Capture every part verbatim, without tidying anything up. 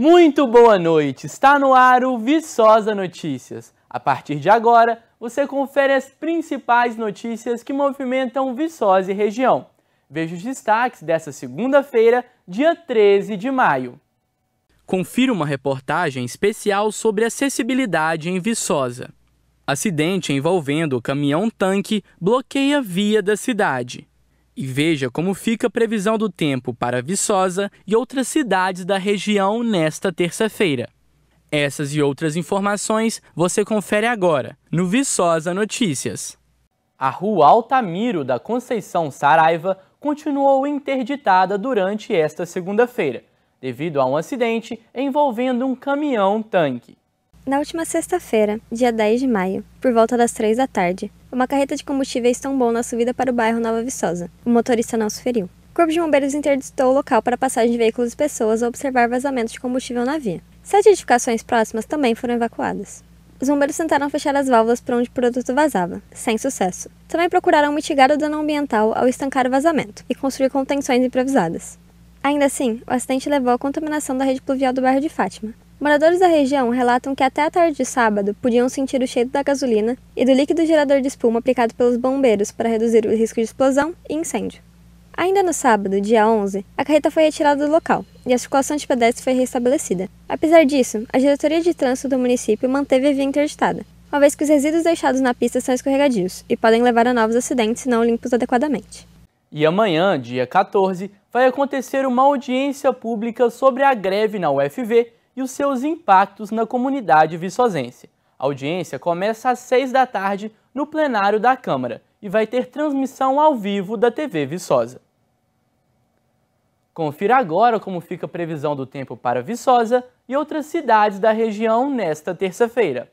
Muito boa noite! Está no ar o Viçosa Notícias. A partir de agora, você confere as principais notícias que movimentam Viçosa e região. Veja os destaques dessa segunda-feira, dia treze de maio. Confira uma reportagem especial sobre acessibilidade em Viçosa. Acidente envolvendo o caminhão-tanque bloqueia via da cidade. E veja como fica a previsão do tempo para Viçosa e outras cidades da região nesta terça-feira. Essas e outras informações você confere agora no Viçosa Notícias. A rua Altamiro da Conceição Saraiva continuou interditada durante esta segunda-feira, devido a um acidente envolvendo um caminhão-tanque. Na última sexta-feira, dia dez de maio, por volta das três da tarde, uma carreta de combustíveis tombou na subida para o bairro Nova Viçosa. O motorista não se feriu. O Corpo de Bombeiros interditou o local para passagem de veículos e pessoas ao observar vazamentos de combustível na via. Sete edificações próximas também foram evacuadas. Os bombeiros tentaram fechar as válvulas por onde o produto vazava, sem sucesso. Também procuraram mitigar o dano ambiental ao estancar o vazamento e construir contenções improvisadas. Ainda assim, o acidente levou à contaminação da rede pluvial do bairro de Fátima. Moradores da região relatam que até a tarde de sábado podiam sentir o cheiro da gasolina e do líquido gerador de espuma aplicado pelos bombeiros para reduzir o risco de explosão e incêndio. Ainda no sábado, dia onze, a carreta foi retirada do local e a circulação de pedestres foi restabelecida. Apesar disso, a diretoria de trânsito do município manteve a via interditada, uma vez que os resíduos deixados na pista são escorregadios e podem levar a novos acidentes se não limpos adequadamente. E amanhã, dia quatorze, vai acontecer uma audiência pública sobre a greve na U F V e os seus impactos na comunidade viçosense. A audiência começa às seis da tarde no plenário da Câmara e vai ter transmissão ao vivo da T V Viçosa. Confira agora como fica a previsão do tempo para Viçosa e outras cidades da região nesta terça-feira.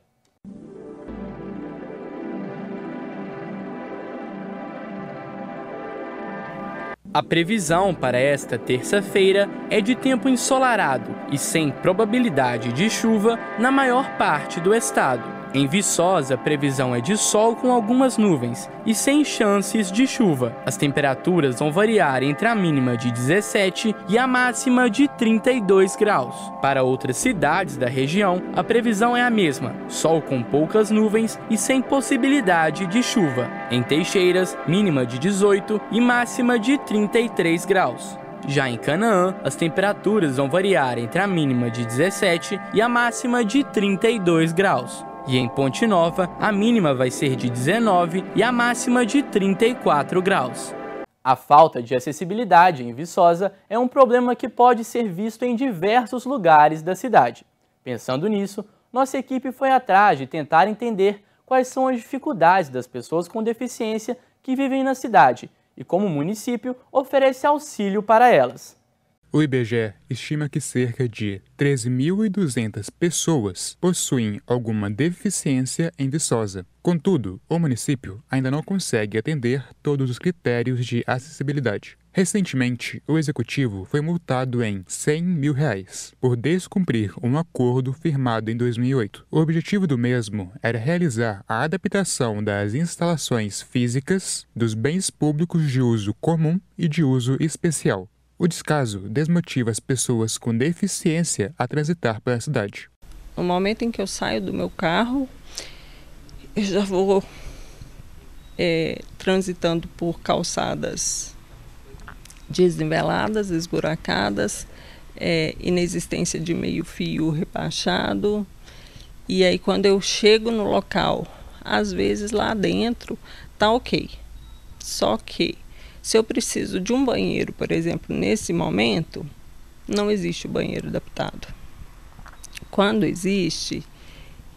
A previsão para esta terça-feira é de tempo ensolarado e sem probabilidade de chuva na maior parte do estado. Em Viçosa, a previsão é de sol com algumas nuvens e sem chances de chuva. As temperaturas vão variar entre a mínima de dezessete e a máxima de trinta e dois graus. Para outras cidades da região, a previsão é a mesma, sol com poucas nuvens e sem possibilidade de chuva. Em Teixeiras, mínima de dezoito e máxima de trinta e três graus. Já em Canaã, as temperaturas vão variar entre a mínima de dezessete e a máxima de trinta e dois graus. E em Ponte Nova, a mínima vai ser de dezenove e a máxima de trinta e quatro graus. A falta de acessibilidade em Viçosa é um problema que pode ser visto em diversos lugares da cidade. Pensando nisso, nossa equipe foi atrás de tentar entender quais são as dificuldades das pessoas com deficiência que vivem na cidade e como o município oferece auxílio para elas. O I B G E estima que cerca de treze mil e duzentas pessoas possuem alguma deficiência em Viçosa. Contudo, o município ainda não consegue atender todos os critérios de acessibilidade. Recentemente, o executivo foi multado em cem mil reais por descumprir um acordo firmado em dois mil e oito. O objetivo do mesmo era realizar a adaptação das instalações físicas dos bens públicos de uso comum e de uso especial. O descaso desmotiva as pessoas com deficiência a transitar pela cidade. No momento em que eu saio do meu carro, eu já vou é, transitando por calçadas desniveladas, esburacadas, é, inexistência de meio fio rebaixado. E aí quando eu chego no local, às vezes lá dentro tá ok, só que se eu preciso de um banheiro, por exemplo, nesse momento, não existe o banheiro adaptado. Quando existe,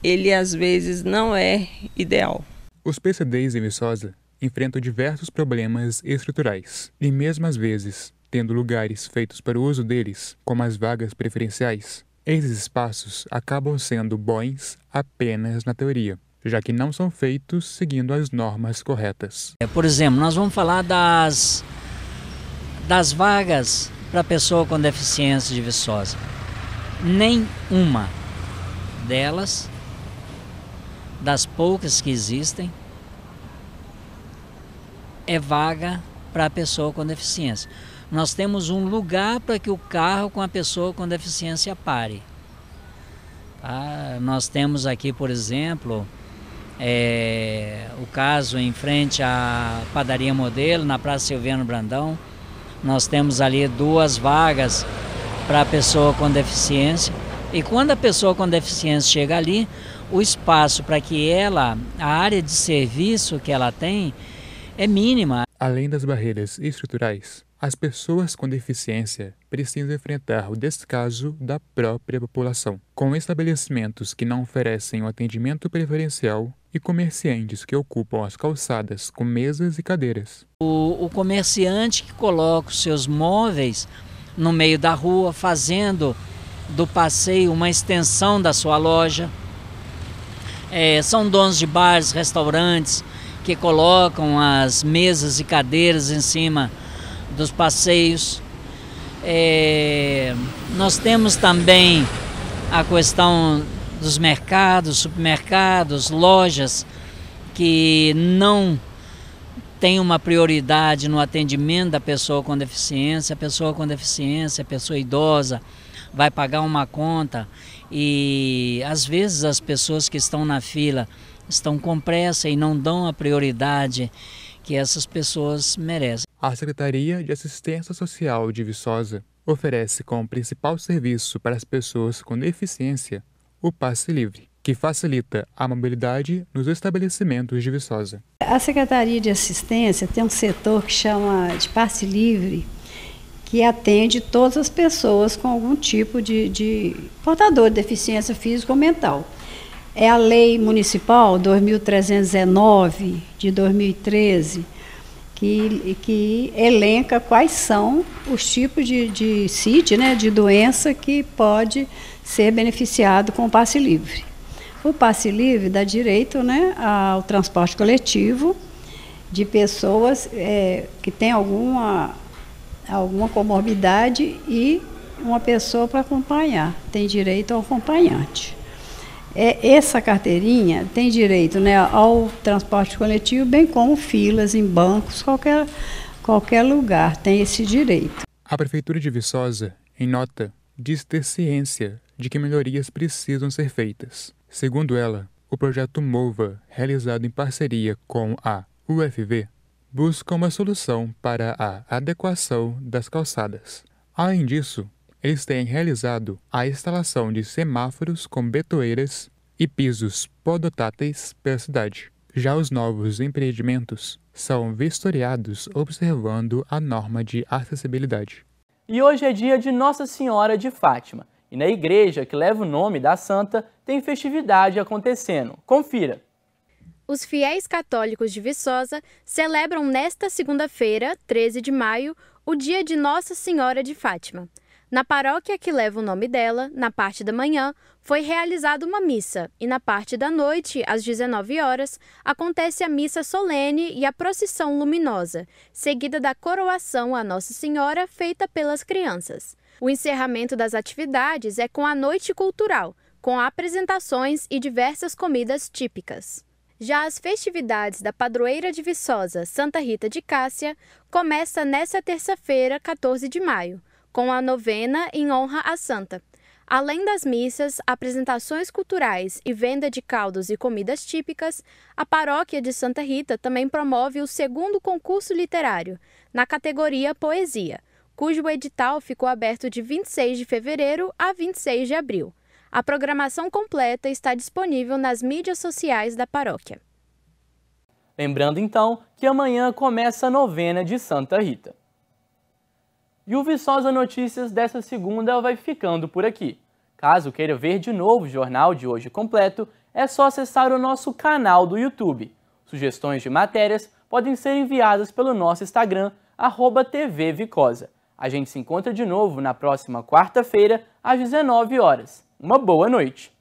ele às vezes não é ideal. Os P C Ds em Viçosa enfrentam diversos problemas estruturais e mesmo às vezes, tendo lugares feitos para o uso deles, como as vagas preferenciais, esses espaços acabam sendo bons apenas na teoria, já que não são feitos seguindo as normas corretas. Por exemplo, nós vamos falar das, das vagas para pessoa com deficiência de Viçosa. Nenhuma delas, das poucas que existem, é vaga para pessoa com deficiência. Nós temos um lugar para que o carro com a pessoa com deficiência pare. Tá? Nós temos aqui, por exemplo, é, o caso em frente à Padaria Modelo, na Praça Silviano Brandão. Nós temos ali duas vagas para a pessoa com deficiência. E quando a pessoa com deficiência chega ali, o espaço para que ela, a área de serviço que ela tem, é mínima. Além das barreiras estruturais, as pessoas com deficiência precisam enfrentar o descaso da própria população, com estabelecimentos que não oferecem o atendimento preferencial e comerciantes que ocupam as calçadas com mesas e cadeiras. O, o comerciante que coloca os seus móveis no meio da rua, fazendo do passeio uma extensão da sua loja. É, são donos de bares, restaurantes, que colocam as mesas e cadeiras em cima dos passeios. É, nós temos também a questão dos mercados, supermercados, lojas que não têm uma prioridade no atendimento da pessoa com deficiência. A pessoa com deficiência, a pessoa idosa, vai pagar uma conta e às vezes as pessoas que estão na fila estão com pressa e não dão a prioridade que essas pessoas merecem. A Secretaria de Assistência Social de Viçosa oferece como principal serviço para as pessoas com deficiência o passe livre, que facilita a mobilidade nos estabelecimentos de Viçosa. A Secretaria de Assistência tem um setor que chama de passe livre, que atende todas as pessoas com algum tipo de, de portador de deficiência física ou mental. É a Lei Municipal dois mil trezentos e dezenove, de dois mil e treze, que, que elenca quais são os tipos de, de C I D, né, de doença que pode ser beneficiado com o passe livre. O passe livre dá direito, né, ao transporte coletivo de pessoas é, que têm alguma, alguma comorbidade e uma pessoa para acompanhar, tem direito ao acompanhante. É, essa carteirinha tem direito, né, ao transporte coletivo, bem como filas em bancos, qualquer, qualquer lugar tem esse direito. A Prefeitura de Viçosa, em nota, diz ter ciência de que melhorias precisam ser feitas. Segundo ela, o projeto Mova, realizado em parceria com a U F V, busca uma solução para a adequação das calçadas. Além disso, eles têm realizado a instalação de semáforos com betoeiras e pisos podotáteis pela cidade. Já os novos empreendimentos são vistoriados observando a norma de acessibilidade. E hoje é dia de Nossa Senhora de Fátima, e na igreja que leva o nome da santa tem festividade acontecendo. Confira! Os fiéis católicos de Viçosa celebram nesta segunda-feira, treze de maio, o dia de Nossa Senhora de Fátima. Na paróquia que leva o nome dela, na parte da manhã, foi realizada uma missa e na parte da noite, às dezenove horas, acontece a Missa Solene e a Procissão Luminosa, seguida da coroação à Nossa Senhora feita pelas crianças. O encerramento das atividades é com a Noite Cultural, com apresentações e diversas comidas típicas. Já as festividades da padroeira de Viçosa, Santa Rita de Cássia, começa nesta terça-feira, quatorze de maio. Com a novena em honra à santa. Além das missas, apresentações culturais e venda de caldos e comidas típicas, a Paróquia de Santa Rita também promove o segundo concurso literário, na categoria Poesia, cujo edital ficou aberto de vinte e seis de fevereiro a vinte e seis de abril. A programação completa está disponível nas mídias sociais da paróquia. Lembrando, então, que amanhã começa a novena de Santa Rita. E o Viçosa Notícias dessa segunda vai ficando por aqui. Caso queira ver de novo o jornal de hoje completo, é só acessar o nosso canal do YouTube. Sugestões de matérias podem ser enviadas pelo nosso Instagram, arroba T V Viçosa. A gente se encontra de novo na próxima quarta-feira, às dezenove horas. Uma boa noite!